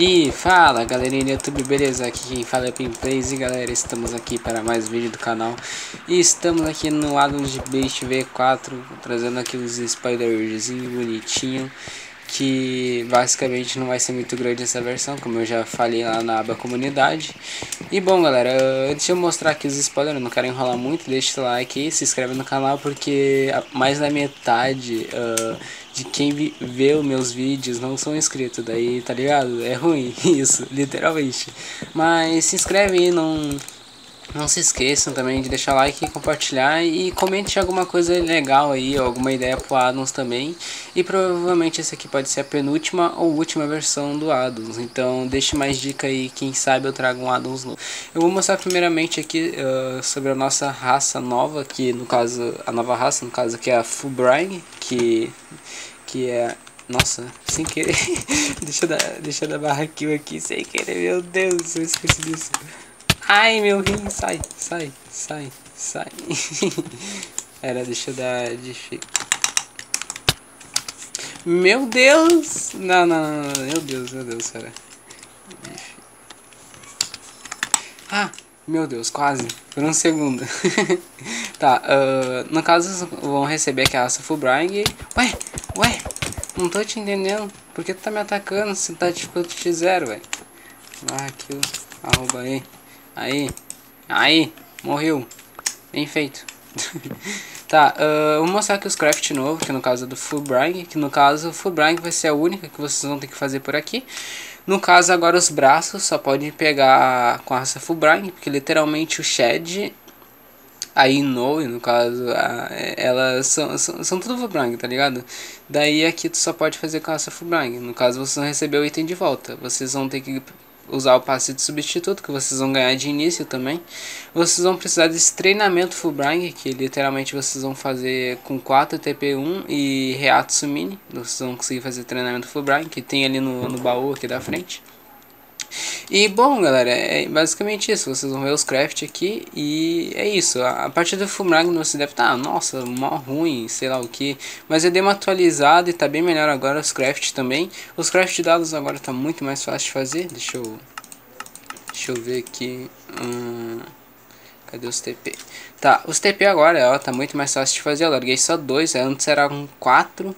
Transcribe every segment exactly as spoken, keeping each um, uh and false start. E fala galerinha do YouTube, beleza? Aqui quem fala é o Pinplays, e galera, estamos aqui para mais vídeo do canal. E estamos aqui no Addons de Beast V quatro, trazendo aqui os Spider-Zinho bonitinho, que basicamente não vai ser muito grande essa versão, como eu já falei lá na aba comunidade. E bom galera, antes de eu mostrar aqui os spoilers, não quero enrolar muito, deixa o like e se inscreve no canal, porque mais da metade uh, de quem vê os meus vídeos não são inscritos, daí tá ligado? É ruim isso, literalmente. Mas se inscreve aí, não... Não se esqueçam também de deixar like, compartilhar e comente alguma coisa legal aí, alguma ideia pro Addons também. E provavelmente esse aqui pode ser a penúltima ou última versão do Addons, então deixe mais dica aí, quem sabe eu trago um Addons novo. Eu vou mostrar primeiramente aqui uh, sobre a nossa raça nova, que no caso, a nova raça no caso aqui é a Fullbring, que, que é... Nossa, sem querer, deixa eu dar, deixa eu dar barra kill aqui sem querer, meu Deus, eu esqueci disso. Ai, meu rim, sai, sai, sai, sai. Era, deixa eu dar de... Meu Deus! Não, não, não, meu Deus, meu Deus, cara. Ah, meu Deus, quase. Por um segundo. Tá, uh, no caso, vão receber aqui a Assofobrine. Ué, ué, não tô te entendendo. Por que tu tá me atacando se tá dificultando zero, velho? Ah, aqui, ó, arroba aí. Aí, aí, morreu. Bem feito. Tá, uh, vou mostrar aqui os craft novo, que no caso é do Fullbring, que no caso o Fullbring vai ser a única que vocês vão ter que fazer por aqui. No caso agora os braços só podem pegar com a raça Fullbring, porque literalmente o Shed, a Inoue, no caso, a, elas são, são, são tudo Fullbring, tá ligado? Daí aqui tu só pode fazer com a raça Fullbring, no caso vocês vão receber o item de volta, vocês vão ter que... usar o passe de substituto, que vocês vão ganhar de início também. Vocês vão precisar desse treinamento Fullbring, que literalmente vocês vão fazer com quatro T P um e Reatsu Mini. Vocês vão conseguir fazer treinamento Fullbring, que tem ali no, no baú aqui da frente. E bom galera, é basicamente isso, vocês vão ver os craft aqui e é isso. A partir do Fullbring você deve estar, ah, nossa, mó ruim, sei lá o que. Mas eu dei uma atualizada e tá bem melhor agora os craft também. Os craft de dados agora tá muito mais fácil de fazer, deixa eu, deixa eu ver aqui... Hum... Cadê os T P? Tá, os T P agora ó, tá muito mais fácil de fazer, eu larguei só dois, antes era um quatro.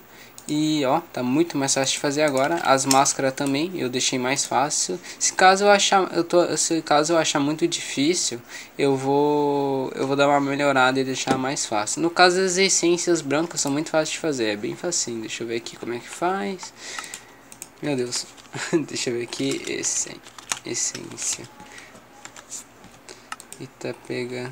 E ó, tá muito mais fácil de fazer agora. As máscaras também eu deixei mais fácil. Se caso eu achar, eu tô, se caso eu achar muito difícil, eu vou eu vou dar uma melhorada e deixar mais fácil. No caso as essências brancas são muito fáceis de fazer, é bem facinho. Deixa eu ver aqui como é que faz. Meu Deus. Deixa eu ver aqui esse essência. Eita, pega.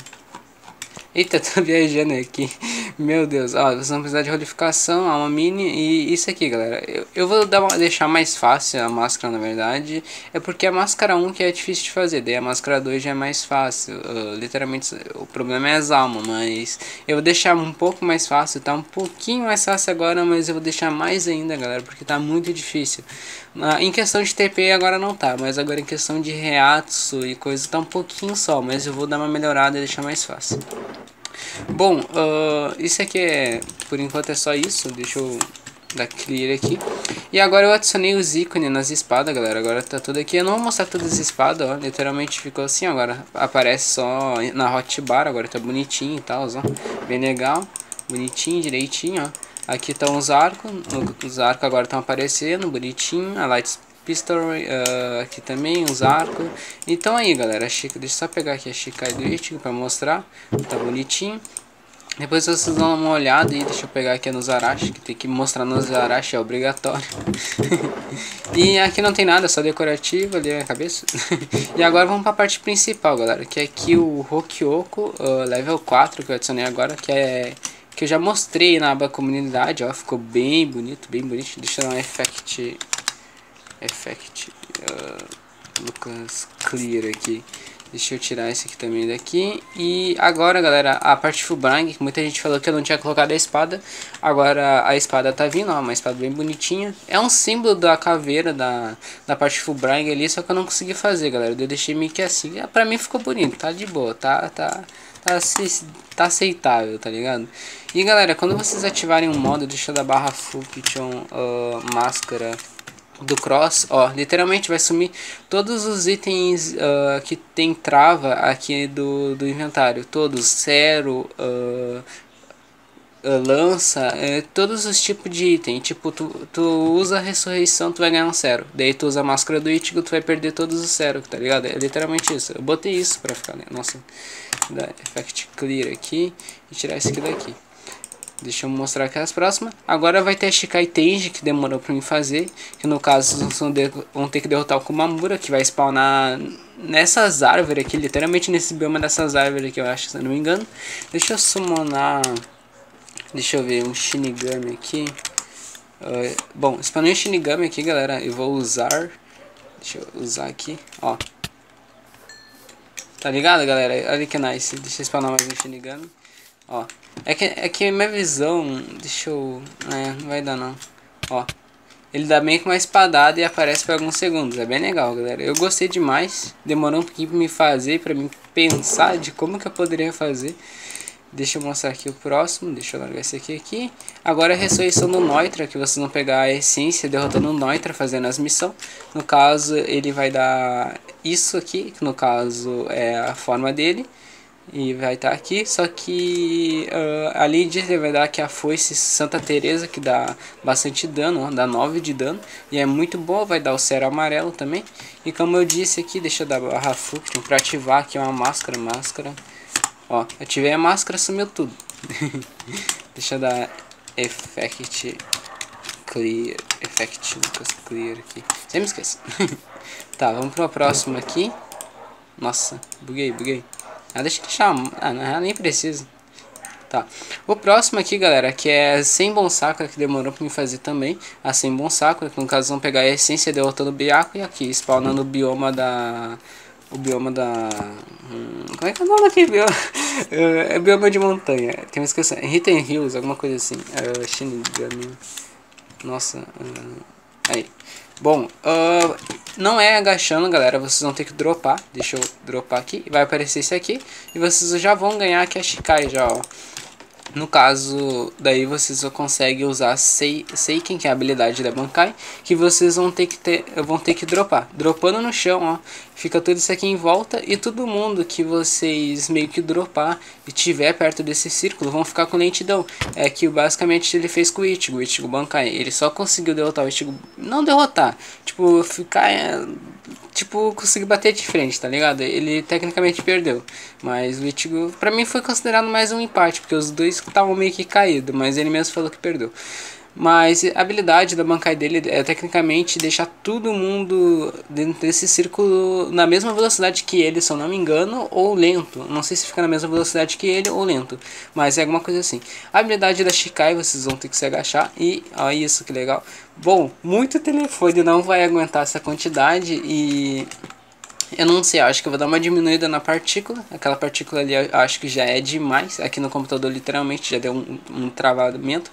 Eita, tô viajando aqui. Meu Deus, ó, vocês vão precisar de rolificação, alma mini e isso aqui, galera. Eu, eu vou dar uma, deixar mais fácil a máscara, na verdade. É porque a máscara um que é difícil de fazer, daí a máscara dois já é mais fácil. Uh, literalmente, o problema é as almas, mas... Eu vou deixar um pouco mais fácil, tá um pouquinho mais fácil agora, mas eu vou deixar mais ainda, galera, porque tá muito difícil. Uh, em questão de T P agora não tá, mas agora em questão de reatsu e coisa tá um pouquinho só, mas eu vou dar uma melhorada e deixar mais fácil. Bom, uh, isso aqui é, por enquanto é só isso, deixa eu dar clear aqui. E agora eu adicionei os ícones nas espadas, galera, agora tá tudo aqui. Eu não vou mostrar todas as espadas, ó, literalmente ficou assim, agora aparece só na hotbar, agora tá bonitinho e tal, ó, bem legal, bonitinho, direitinho, ó. Aqui estão os arcos, os arcos agora estão aparecendo, bonitinho, a light pistol, uh, aqui também, os arcos. Então aí galera, Chica, deixa eu só pegar aqui a Shikai do Ichigo pra mostrar, tá bonitinho. Depois vocês dão uma olhada e deixa eu pegar aqui nos arashi, que tem que mostrar nos arashi, é obrigatório. E aqui não tem nada, só decorativo ali na cabeça. E agora vamos para a parte principal, galera, que é aqui o Rokioko, uh, level quatro, que eu adicionei agora, que é... que eu já mostrei na aba comunidade, ó, ficou bem bonito, bem bonito. Deixa eu dar um effect... effect... Uh, Lucas Clear aqui. Deixa eu tirar esse aqui também daqui. E agora, galera, a parte Fullbring, que muita gente falou que eu não tinha colocado a espada. Agora a espada tá vindo, ó, uma espada bem bonitinha. É um símbolo da caveira da, da parte Fullbring ali, só que eu não consegui fazer, galera. Eu deixei meio que assim. Pra mim ficou bonito, tá de boa, tá... tá... Tá, tá aceitável, tá ligado? E galera, quando vocês ativarem um modo, deixa eu dar barra Fugtion uh, máscara do cross, ó, literalmente vai sumir todos os itens uh, que tem trava aqui do, do inventário, todos, zero, uh, uh, lança, uh, todos os tipos de item, tipo, tu, tu usa a ressurreição, tu vai ganhar um zero, daí tu usa a máscara do Ichigo, tu vai perder todos os zero, tá ligado? É literalmente isso, eu botei isso pra ficar, né? Nossa, dá effect clear aqui e tirar isso aqui daqui. Deixa eu mostrar aqui as próximas. Agora vai ter a Shikai Tenji, que demorou pra mim fazer. Que no caso, vocês vão ter que derrotar o Komamura, que vai spawnar nessas árvores aqui. Literalmente nesse bioma dessas árvores aqui, eu acho, se eu não me engano. Deixa eu summonar... Deixa eu ver, um Shinigami aqui. Uh, bom, spawnei um Shinigami aqui, galera. Eu vou usar... Deixa eu usar aqui, ó. Tá ligado, galera? Olha que nice. Deixa eu spawnar mais um Shinigami. Ó, é que, é que minha visão, deixa eu, é, não vai dar não, ó, ele dá bem com uma espadada e aparece por alguns segundos, é bem legal, galera, eu gostei demais, demorou um pouquinho pra me fazer, pra me pensar de como que eu poderia fazer, deixa eu mostrar aqui o próximo, deixa eu largar esse aqui, aqui, agora a ressurreição do Nnoitra, que vocês vão pegar a essência derrotando o Nnoitra, fazendo as missões, no caso, ele vai dar isso aqui, que no caso é a forma dele, e vai estar tá aqui, só que uh, a Lidia vai dar aqui a Foice Santa Teresa, que dá bastante dano, ó, dá nove de dano. E é muito boa, vai dar o Cero Amarelo também. E como eu disse aqui, deixa eu dar a barra Fugtion pra ativar aqui uma máscara, máscara. Ó, ativei a máscara, sumiu tudo. Deixa eu dar Effect Clear, Effect Lucas Clear aqui. Sempre esquece. Tá, vamos pra próxima aqui. Nossa, buguei, buguei. Ah, deixa eu deixar... Ah, não, nem preciso. Tá. O próximo aqui, galera, que é sem bom sacra, que demorou pra me fazer também. A sem bom sacra, que no caso vão pegar a essência derrotando o Biaco e aqui, spawnando o bioma da... O bioma da... Hum, como é que é o nome aqui? Bioma? É bioma de montanha. Tem uma esquecendo. Hitten Hills, alguma coisa assim. Uh, Shinigami. Nossa. Uh, aí. Bom, uh, não é agachando, galera, vocês vão ter que dropar, deixa eu dropar aqui, vai aparecer esse aqui, e vocês já vão ganhar aqui a Shikai já, ó. No caso, daí vocês conseguem usar Seiken, que é a habilidade da Bankai, que vocês vão ter que, ter, vão ter que dropar. Dropando no chão, ó, fica tudo isso aqui em volta, e todo mundo que vocês meio que dropar e tiver perto desse círculo, vão ficar com lentidão. É que basicamente ele fez com o Ichigo, o Ichigo Bankai. Ele só conseguiu derrotar o Ichigo, não derrotar, tipo, ficar... É... Tipo, consegui bater de frente, tá ligado? Ele tecnicamente perdeu. Mas o Ichigo, pra mim, foi considerado mais um empate. Porque os dois estavam meio que caídos. Mas ele mesmo falou que perdeu. Mas a habilidade da Bankai dele é tecnicamente deixar todo mundo dentro desse círculo na mesma velocidade que ele, se eu não me engano, ou lento. Não sei se fica na mesma velocidade que ele ou lento. Mas é alguma coisa assim. A habilidade da Shikai, vocês vão ter que se agachar. E, ó, isso, que legal. Bom, muito telefone não vai aguentar essa quantidade e... Eu não sei, acho que eu vou dar uma diminuída na partícula. Aquela partícula ali eu acho que já é demais. Aqui no computador literalmente já deu um, um travamento.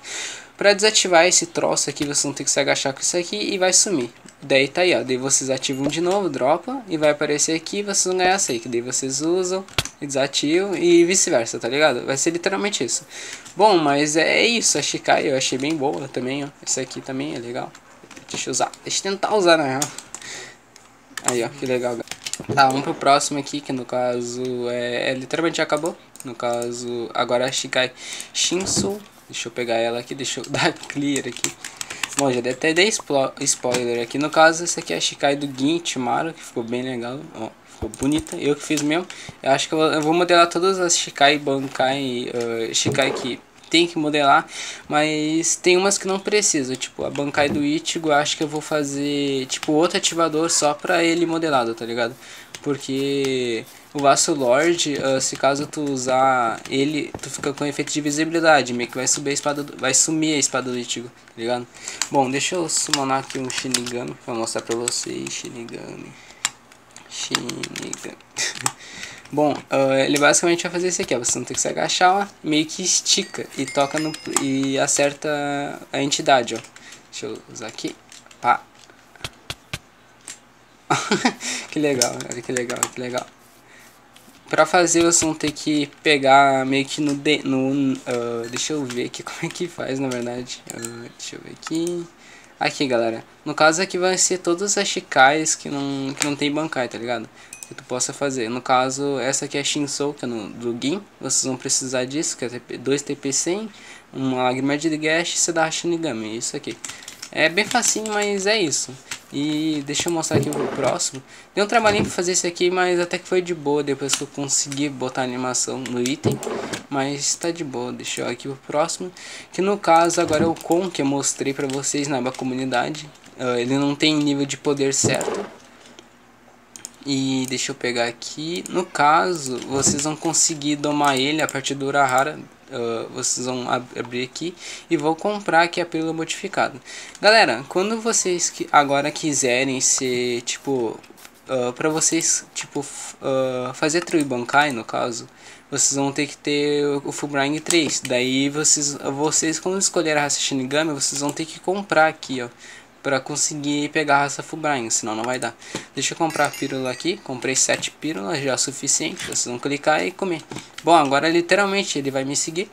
Pra desativar esse troço aqui, vocês vão ter que se agachar com isso aqui e vai sumir. Daí tá aí, ó. Daí vocês ativam de novo, dropa e vai aparecer aqui e vocês vão ganhar Seiken. Daí vocês usam, desativam e vice-versa, tá ligado? Vai ser literalmente isso. Bom, mas é isso. A Shikai eu achei bem boa também, ó. Esse aqui também é legal. Deixa eu usar. Deixa eu tentar usar, na real. Aí, ó. Que legal, galera. Tá, vamos pro próximo aqui, que no caso é, é literalmente já acabou. No caso, agora é a Shikai Shinso. Deixa eu pegar ela aqui, deixa eu dar clear aqui. Bom, já dei até dei spoiler aqui. No caso, essa aqui é a Shikai do Ginchimaru, que ficou bem legal, ó, ficou bonita. Eu que fiz mesmo. Eu acho que eu vou, eu vou modelar todas as Shikai, Bankai, uh, Shikai que tem que modelar, mas tem umas que não precisa, tipo a Bankai do Ichigo, acho que eu vou fazer tipo outro ativador só pra ele modelado, tá ligado? Porque o Vasso Lord, uh, se caso tu usar ele, tu fica com efeito de visibilidade, meio que vai subir a espada do, vai sumir a espada do Ichigo, tá ligado? Bom, deixa eu summonar aqui um Shinigami pra mostrar pra vocês, Shinigami, Shinigami. Bom, uh, ele basicamente vai fazer isso aqui, ó. Você não tem que se agachar, ó, meio que estica e toca no, e acerta a entidade, ó. Deixa eu usar aqui, pá. Que legal, cara, que legal, que legal. Pra fazer, vocês vão ter que pegar meio que no... De, no uh, deixa eu ver aqui como é que faz, na verdade. Uh, deixa eu ver aqui. Aqui, galera. No caso aqui vai ser todas as Shikais que não, que não tem Bankai, tá ligado? Que tu possa fazer. No caso, essa aqui é a Shinso, que é no, do Gin. Vocês vão precisar disso, que é dois T P cem, uma lágrima de Gash e você dá a Shinigami. Isso aqui. É bem facinho, mas é isso. E deixa eu mostrar aqui o próximo. Deu um trabalhinho pra fazer isso aqui, mas até que foi de boa. Depois que eu consegui botar a animação no item. Mas tá de boa. Deixa eu aqui o próximo. Que no caso agora é o Kon, que eu mostrei pra vocês na comunidade. Uh, ele não tem nível de poder certo. E deixa eu pegar aqui. No caso, vocês vão conseguir domar ele a partir do Urahara. Uh, vocês vão ab abrir aqui e vou comprar aqui a pílula modificada. Galera, quando vocês que agora quiserem ser, tipo, uh, pra vocês, tipo, uh, fazer True Bankai, no caso, vocês vão ter que ter o Fullbring três. Daí, vocês, vocês quando escolher a raça Shinigami, vocês vão ter que comprar aqui, ó, pra conseguir pegar a raça Fullbring, senão não vai dar. Deixa eu comprar a pílula aqui. Comprei sete pílulas, já é o suficiente. Vocês vão clicar e comer. Bom, agora literalmente ele vai me seguir.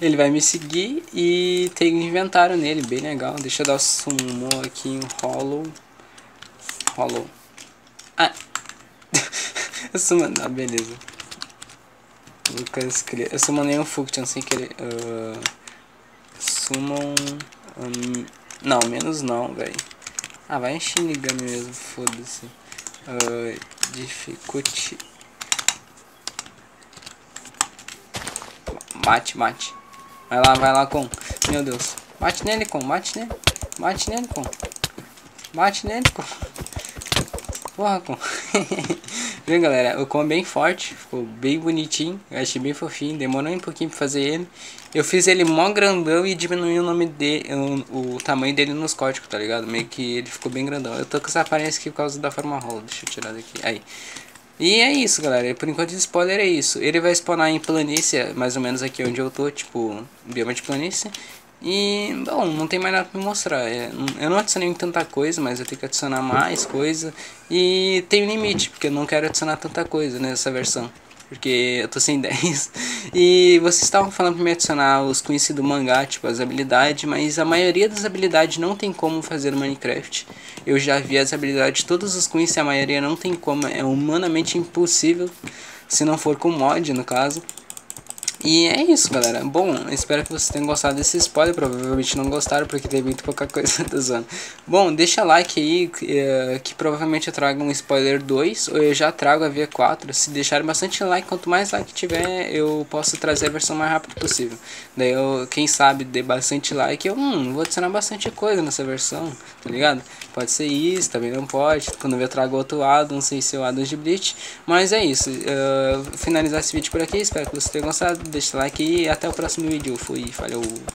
Ele vai me seguir e tem inventário nele, bem legal. Deixa eu dar o sumo aqui em Hollow. Hollow. Ah! Eu sumonei. Ah, beleza. Eu sumonei um Fugtion sem querer. Uh, Summon. Um, não, menos não, velho. Ah, vai em Shinigami mesmo, foda-se. Uh, dificulte. Mate, mate. Vai lá, vai lá, Kon. Meu Deus. Mate nele, Kon. Mate nele. Mate nele, Kon. Mate nele, Kon. Porra, Kon. Viu, galera? O Kon é bem forte. Ficou bem bonitinho. Eu achei bem fofinho. Demorou um pouquinho pra fazer ele. Eu fiz ele mó grandão e diminui o nome dele, o, o tamanho dele nos códigos, tá ligado? Meio que ele ficou bem grandão. Eu tô com essa aparência aqui por causa da forma Hollow. Deixa eu tirar daqui. Aí. E é isso, galera. Por enquanto de spoiler é isso. Ele vai spawnar em planície, mais ou menos aqui onde eu tô, tipo, bioma de planície. E, bom, não tem mais nada pra me mostrar. Eu não adicionei tanta coisa, mas eu tenho que adicionar mais coisa. E tem um limite, porque eu não quero adicionar tanta coisa nessa versão. Porque eu tô sem ideias. E vocês estavam falando pra me adicionar os Quincy do mangá, tipo as habilidades. Mas a maioria das habilidades não tem como fazer no Minecraft. Eu já vi as habilidades, todos os Quincy, a maioria não tem como. É humanamente impossível, se não for com mod, no caso. E é isso, galera. Bom, espero que vocês tenham gostado desse spoiler. Provavelmente não gostaram, porque teve muito pouca coisa da zona. Bom, deixa like aí, que, que provavelmente eu trago um spoiler dois, ou eu já trago a V quatro. Se deixarem bastante like, quanto mais like tiver, eu posso trazer a versão mais rápido possível. Daí eu, quem sabe, dê bastante like, eu hum, vou adicionar bastante coisa nessa versão, tá ligado? Pode ser isso, também não pode. Quando eu trago outro Addons, não sei se é o Addons de Bleach. Mas é isso. Uh, finalizar esse vídeo por aqui. Espero que vocês tenham gostado. Deixa o like e até o próximo vídeo. Fui, falou!